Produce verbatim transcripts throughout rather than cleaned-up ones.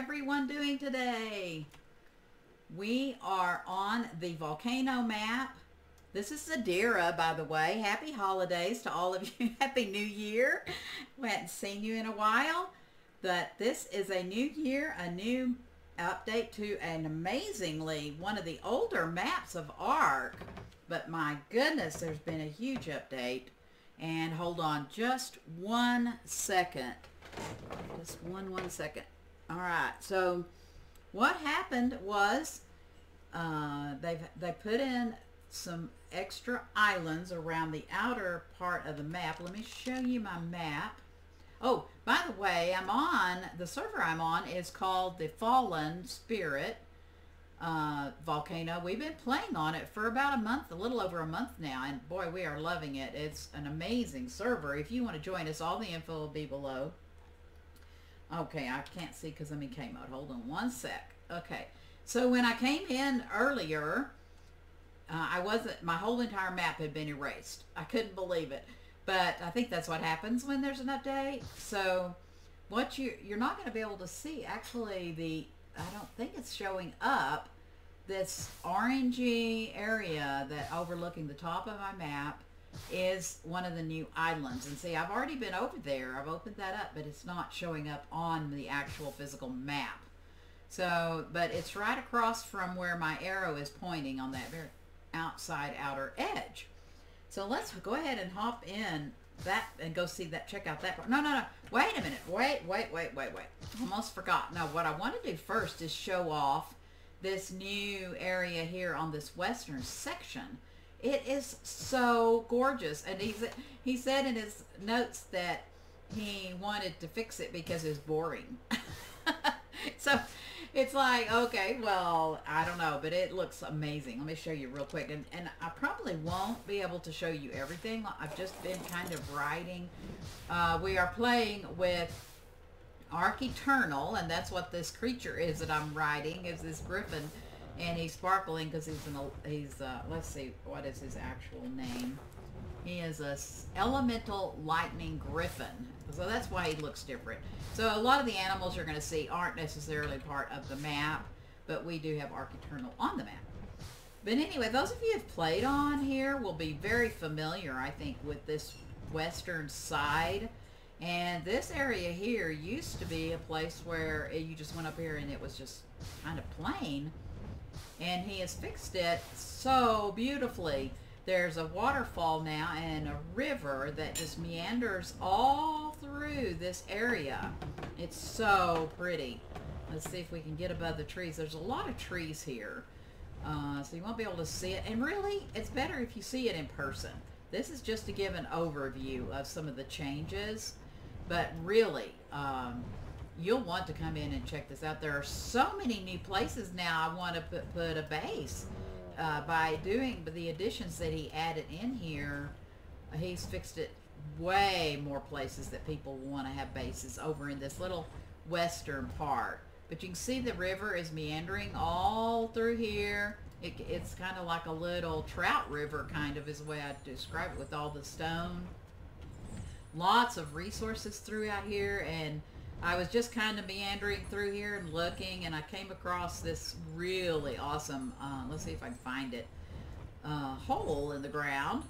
everyone doing today? We are on the Volcano Map. This is Zadira, by the way. Happy holidays to all of you. Happy New Year. We haven't seen you in a while, but this is a new year, a new update to an amazingly one of the older maps of Ark. But my goodness, there's been a huge update. And hold on just one second. Just one, one second. All right, so what happened was uh, they've, they put in some extra islands around the outer part of the map. Let me show you my map. Oh, by the way, I'm on, the server I'm on is called The Fallen Spirit uh, Volcano. We've been playing on it for about a month, a little over a month now, and boy, we are loving it. It's an amazing server. If you want to join us, all the info will be below. Okay, I can't see because I'm in K mode. Hold on one sec. Okay, so when I came in earlier, Uh, I wasn't, my whole entire map had been erased. I couldn't believe it. But I think that's what happens when there's an update. So what you, you're not going to be able to see, actually, the, I don't think it's showing up, this orangey area that overlooking the top of my map is one of the new islands. And see, I've already been over there. I've opened that up, but it's not showing up on the actual physical map. So, but it's right across from where my arrow is pointing on that very outside outer edge. So let's go ahead and hop in that and go see that, check out that part. No, no, no, wait a minute, wait, wait, wait, wait, wait. Almost forgot. Now what I want to do first is show off this new area here on this western section. It is so gorgeous. And he's, he said in his notes that he wanted to fix it because it's boring. So it's like, okay, well, I don't know, but it looks amazing. Let me show you real quick. And, and I probably won't be able to show you everything. I've just been kind of writing. Uh, we are playing with Ark Eternal, and that's what this creature is that I'm riding, is this griffin. And he's sparkling because he's, an, he's uh, let's see, what is his actual name? He is a elemental lightning griffin. So that's why he looks different. So a lot of the animals you're going to see aren't necessarily part of the map, but we do have Ark Eternal on the map. But anyway, those of you who've played on here will be very familiar, I think, with this western side. And this area here used to be a place where you just went up here and it was just kind of plain. And he has fixed it so beautifully. There's a waterfall now and a river that just meanders all through this area. It's so pretty. Let's see if we can get above the trees. There's a lot of trees here, uh, so you won't be able to see it. And really, it's better if you see it in person. This is just to give an overview of some of the changes, but really, um, you'll want to come in and check this out. There are so many new places now. I want to put, put a base. Uh, by doing the additions that he added in here, he's fixed it way more places that people want to have bases over in this little western part. But you can see the river is meandering all through here. It, it's kind of like a little trout river, kind of is the way I describe it, with all the stone. Lots of resources throughout here, and I was just kind of meandering through here and looking, and I came across this really awesome, uh, let's see if I can find it, uh, hole in the ground.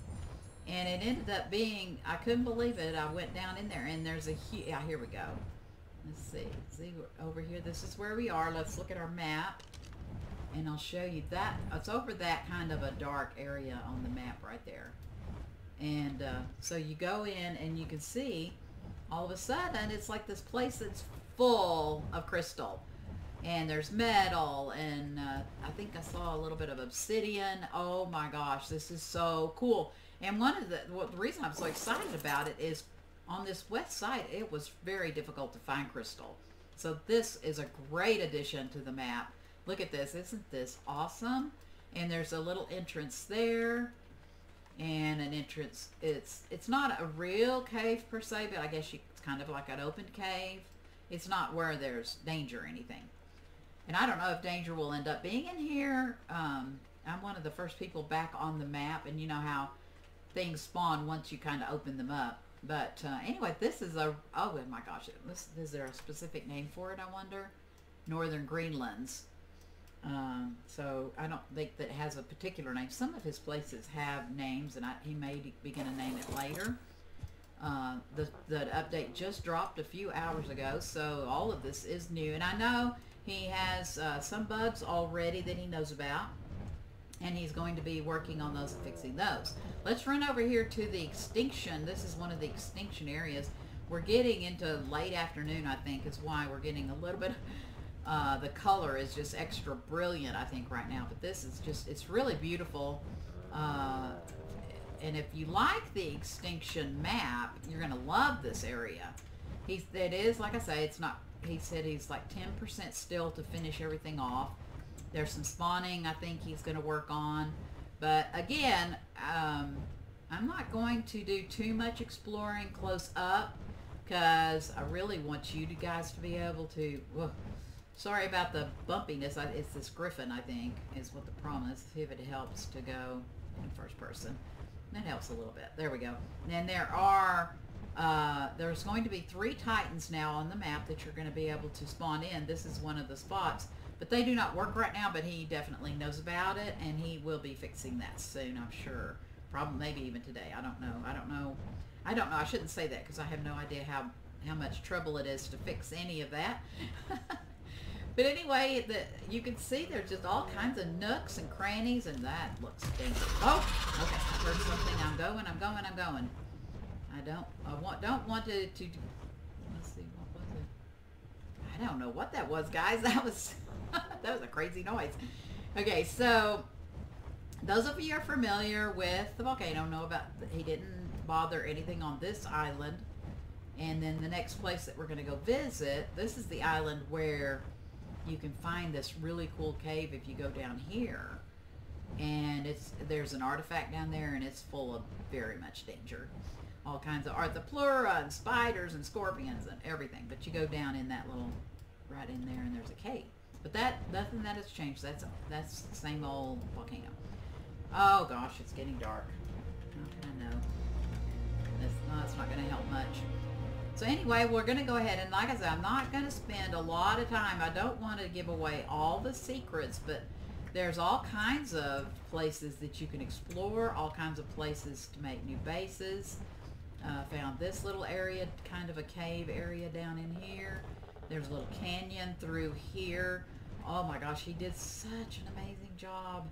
And it ended up being, I couldn't believe it, I went down in there, and there's a huge, yeah, here we go. Let's see, see, over here, this is where we are. Let's look at our map, and I'll show you that. It's over that kind of a dark area on the map right there. And uh, so you go in, and you can see, all of a sudden, it's like this place that's full of crystal. And there's metal, and uh, I think I saw a little bit of obsidian. Oh my gosh, this is so cool. And one of the, well, the reason I'm so excited about it is on this west side, it was very difficult to find crystal. So this is a great addition to the map. Look at this, isn't this awesome? And there's a little entrance there. And an entrance, it's it's not a real cave per se, but I guess you, it's kind of like an open cave. It's not where there's danger or anything. And I don't know if danger will end up being in here. Um, I'm one of the first people back on the map, and you know how things spawn once you kind of open them up. But uh, anyway, this is a, oh my gosh, it, this, is there a specific name for it, I wonder? northern Greenlands. Um, so I don't think that has a particular name. Some of his places have names, and I, he may be going to name it later. Uh, the, the update just dropped a few hours ago, so all of this is new. And I know he has uh, some bugs already that he knows about, and he's going to be working on those and fixing those. Let's run over here to the extinction. This is one of the extinction areas. We're getting into late afternoon, I think, is why we're getting a little bit... Uh, the color is just extra brilliant, I think, right now. But this is just, it's really beautiful. Uh, and if you like the extinction map, you're going to love this area. He's, it is, like I say, it's not, he said he's like ten percent still to finish everything off. There's some spawning I think he's going to work on. But again, um, I'm not going to do too much exploring close up because I really want you guys to be able to... Whoa, sorry about the bumpiness. I, it's this griffin, I think, is what the problem is. See if it helps to go in first person. That helps a little bit. There we go. And then there are... Uh, there's going to be three titans now on the map that you're going to be able to spawn in. This is one of the spots. But they do not work right now, but he definitely knows about it, and he will be fixing that soon, I'm sure. Probably maybe even today. I don't know. I don't know. I don't know. I shouldn't say that because I have no idea how, how much trouble it is to fix any of that. But anyway, the, you can see there's just all kinds of nooks and crannies, and that looks dangerous. Oh, okay. I heard something. I'm going. I'm going. I'm going. I don't. I want. Don't want to. to let's see. What was it? I don't know what that was, guys. That was. That was a crazy noise. Okay, so those of you who are familiar with the volcano know about, he didn't bother anything on this island. And then the next place that we're going to go visit, this is the island where you can find this really cool cave if you go down here. And it's there's an artifact down there, and it's full of very much danger. All kinds of arthropleura and spiders and scorpions and everything. But you go down in that little, right in there, and there's a cave. But that, nothing that has changed. That's that's the same old volcano. Oh gosh, it's getting dark. How can I know? That's not, it's not going to help much. So anyway, we're going to go ahead and, like I said, I'm not going to spend a lot of time. I don't want to give away all the secrets, but there's all kinds of places that you can explore, all kinds of places to make new bases. Uh, found this little area, kind of a cave area down in here. There's a little canyon through here. Oh my gosh, he did such an amazing job.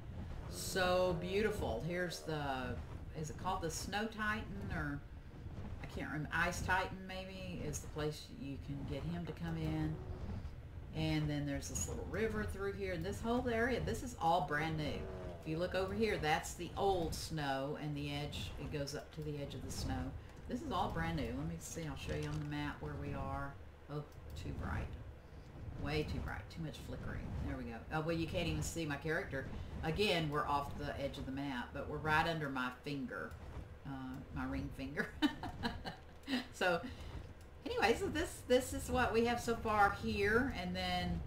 So beautiful. Here's the, is it called the Snow Titan, or I can't remember, Ice Titan maybe is the place you can get him to come in. And then there's this little river through here. And this whole area, this is all brand new. If you look over here, that's the old snow, and the edge, it goes up to the edge of the snow. This is all brand new. Let me see, I'll show you on the map where we are. Oh. Too bright, way too bright, too much flickering. There we go. Oh, well, you can't even see my character. Again, we're off the edge of the map, but we're right under my finger, uh, my ring finger. So, anyway, so this this is what we have so far here, and then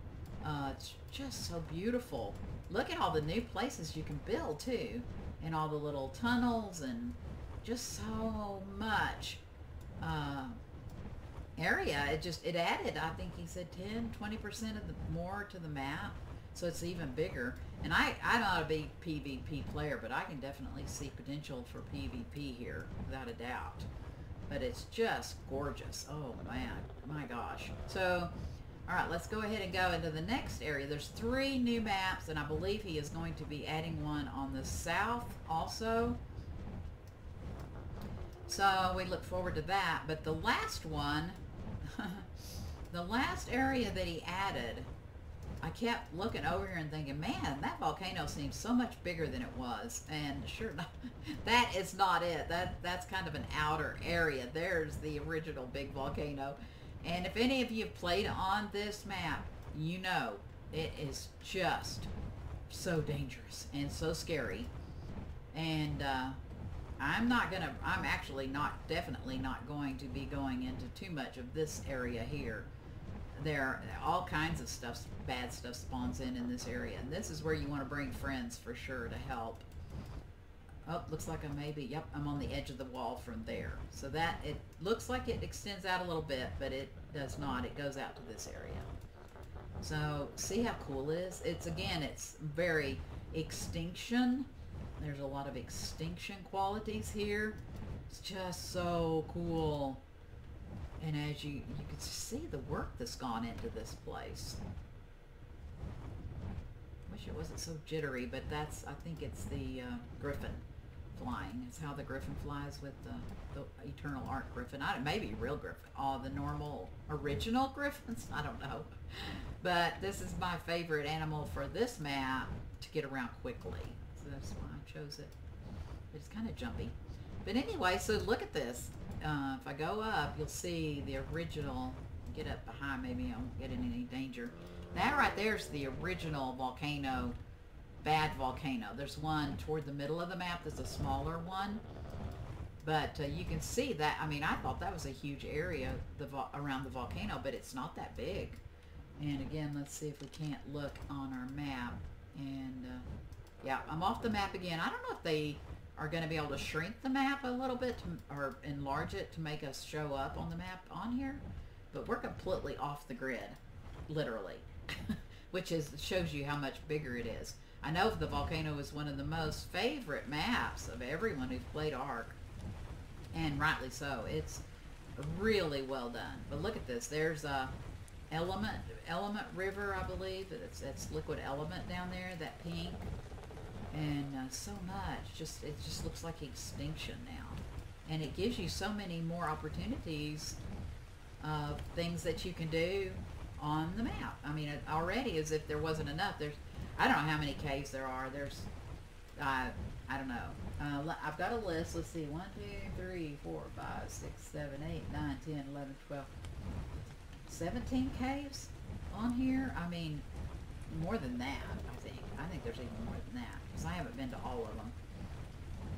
uh, it's just so beautiful. Look at all the new places you can build too, and all the little tunnels, and just so much. Uh, area it just it added, I think he said ten, twenty percent of the more to the map, so it's even bigger. And I I'm not a big PvP player, but I can definitely see potential for PvP here without a doubt. But it's just gorgeous. Oh man, my gosh. So all right, let's go ahead and go into the next area. There's three new maps, and I believe he is going to be adding one on the south also. So we look forward to that. But the last one, the last area that he added, I kept looking over here and thinking, man, that volcano seems so much bigger than it was. And sure enough, that is not it. That, that's kind of an outer area. There's the original big volcano. And if any of you have played on this map, you know it is just so dangerous and so scary. And, uh... I'm not going to, I'm actually not, definitely not going to be going into too much of this area here. There are all kinds of stuff, bad stuff spawns in in this area. And this is where you want to bring friends for sure to help. Oh, looks like I maybe, yep, I'm on the edge of the wall from there. So that, it looks like it extends out a little bit, but it does not. It goes out to this area. So see how cool it is? It's, again, it's very extinction. There's a lot of extinction qualities here. It's just so cool. And as you, you can see the work that's gone into this place. Wish it wasn't so jittery, but that's, I think it's the uh, griffin flying. It's how the griffin flies with the, the Eternal Ark griffin. I, maybe real griffin. All the normal original griffins? I don't know. But this is my favorite animal for this map to get around quickly. So that's why I chose it. It's kind of jumpy. But anyway, so look at this. Uh, if I go up, you'll see the original. Get up behind, maybe I won't get in any danger. That right there's the original volcano, bad volcano. There's one toward the middle of the map that's a smaller one. But uh, you can see that, I mean, I thought that was a huge area the vo around the volcano, but it's not that big. And again, let's see if we can't look on our map. And uh, yeah, I'm off the map again. I don't know if they are going to be able to shrink the map a little bit to, or enlarge it to make us show up on the map on here, but we're completely off the grid, literally, which is shows you how much bigger it is. I know the volcano is one of the most favorite maps of everyone who's played Ark, and rightly so. It's really well done. But look at this. There's a element element river, I believe. It's it's liquid element down there. That pink. And uh, so much, just it just looks like extinction now. And it gives you so many more opportunities of things that you can do on the map. I mean, it already, as if there wasn't enough, there's, I don't know how many caves there are. There's, uh, I don't know. Uh, I've got a list. Let's see, one, two, three, four, five, six, seven, eight, nine, ten, eleven, twelve, seventeen caves on here. I mean, more than that, I think. I think there's even more than that. I haven't been to all of them.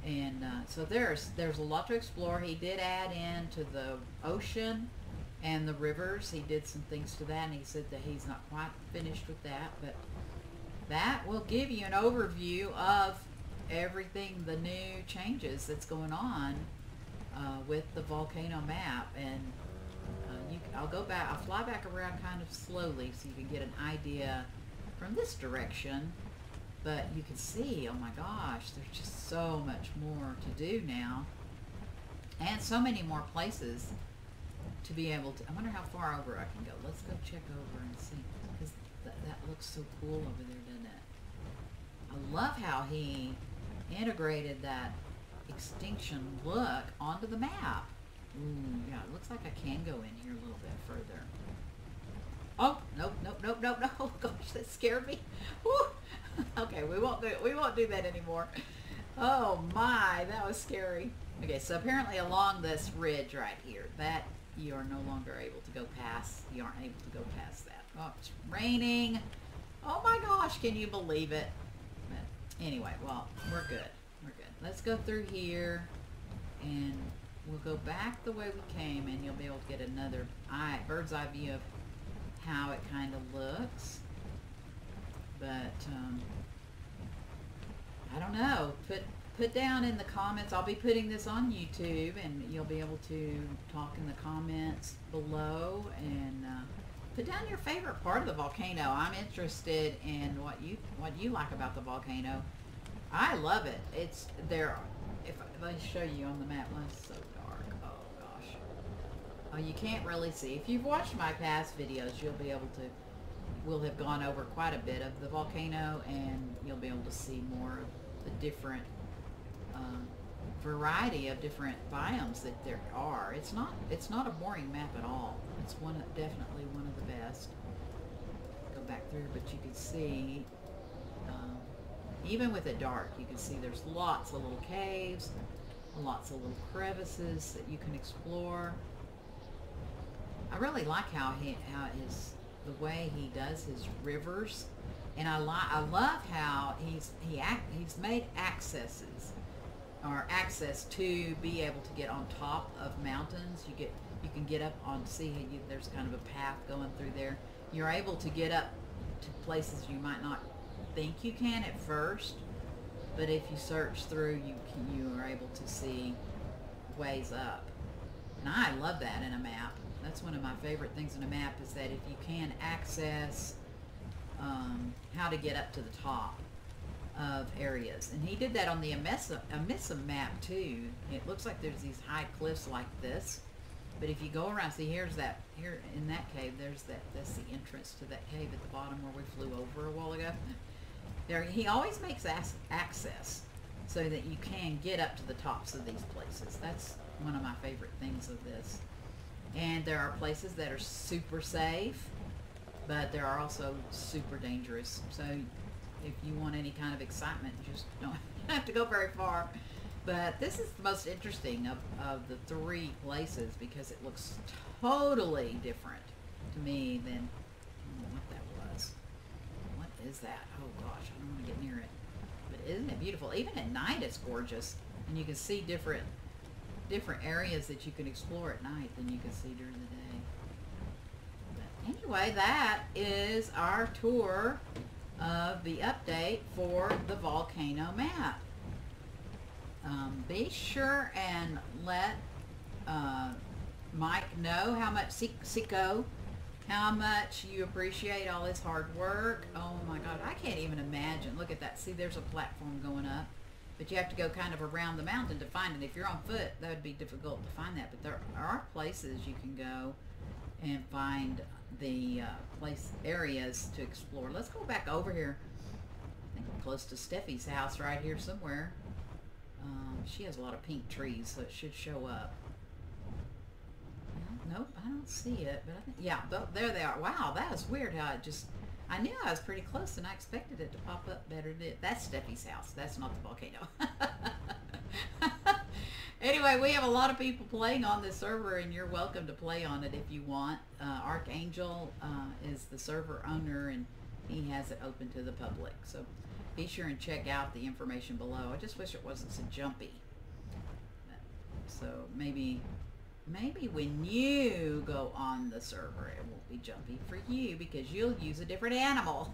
And uh, so there's there's a lot to explore. He did add in to the ocean and the rivers. He did some things to that, and he said that he's not quite finished with that, but that will give you an overview of everything, the new changes that's going on uh, with the volcano map. And uh, you, I'll go back, I'll fly back around kind of slowly so you can get an idea from this direction. But you can see, oh my gosh, there's just so much more to do now. And so many more places to be able to, I wonder how far over I can go. Let's go check over and see, because th that looks so cool over there, doesn't it? I love how he integrated that extinction look onto the map. Ooh, yeah, it looks like I can go in here a little bit further. Oh, nope, nope, nope, nope, no. Oh, gosh, that scared me. Woo. Okay, we won't do it. We won't do that anymore. Oh my, that was scary. Okay, so apparently along this ridge right here, that you are no longer able to go past. You aren't able to go past that. Oh, it's raining. Oh my gosh, can you believe it? But anyway, well, we're good. We're good. Let's go through here, and we'll go back the way we came, and you'll be able to get another eye, bird's eye view of how it kind of looks. But um, I don't know. Put put down in the comments. I'll be putting this on YouTube, and you'll be able to talk in the comments below and uh, put down your favorite part of the volcano. I'm interested in what you what you like about the volcano. I love it. It's there. If I show you on the map, it's so dark. Oh gosh. Oh, you can't really see. If you've watched my past videos, you'll be able to. We'll have gone over quite a bit of the volcano, and you'll be able to see more of the different um, variety of different biomes that there are. It's not it's not a boring map at all. It's one of, definitely one of the best. Go back through, but you can see um, even with it dark, you can see there's lots of little caves, lots of little crevices that you can explore. I really like how he how his the way he does his rivers, and I like I love how he's he act he's made accesses or access to be able to get on top of mountains. You get you can get up on see you, there's kind of a path going through there. You're able to get up to places you might not think you can at first, but if you search through, you can, you are able to see ways up, and I love that in a map. That's one of my favorite things in a map, is that if you can access um, how to get up to the top of areas. And he did that on the Amisum, Amisum map too. It looks like there's these high cliffs like this, but if you go around, see here's that, here in that cave, there's that, that's the entrance to that cave at the bottom where we flew over a while ago. There, he always makes access so that you can get up to the tops of these places. That's one of my favorite things of this. And there are places that are super safe, but there are also super dangerous. So if you want any kind of excitement, you just don't have to go very far. But this is the most interesting of, of the three places because it looks totally different to me than, I don't know what that was. What is that? Oh gosh, I don't want to get near it. But isn't it beautiful? Even at night it's gorgeous. And you can see different different areas that you can explore at night than you can see during the day. But anyway, that is our tour of the update for the Volcano Map. Um, be sure and let uh, Mike know how much Sico, how much you appreciate all his hard work. Oh my God, I can't even imagine. Look at that. See, there's a platform going up. But you have to go kind of around the mountain to find it. If you're on foot, that would be difficult to find that. But there are places you can go and find the uh, place areas to explore. Let's go back over here. I think I'm close to Steffi's house right here somewhere. Um, she has a lot of pink trees, so it should show up. Well, nope, I don't see it. But I think, yeah, th there they are. Wow, that is weird how it just... I knew I was pretty close, and I expected it to pop up better than it. That's Steffi's house. That's not the volcano. Anyway, we have a lot of people playing on this server, and you're welcome to play on it if you want. Uh, Archangel uh, is the server owner, and he has it open to the public. So be sure and check out the information below. I just wish it wasn't so jumpy. So maybe... Maybe when you go on the server, it won't be jumpy for you because you'll use a different animal.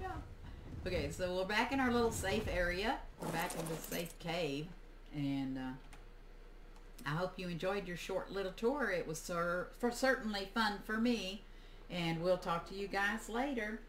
Yeah. Okay, so we're back in our little safe area. We're back in the safe cave. And uh, I hope you enjoyed your short little tour. It was for certainly fun for me. And we'll talk to you guys later.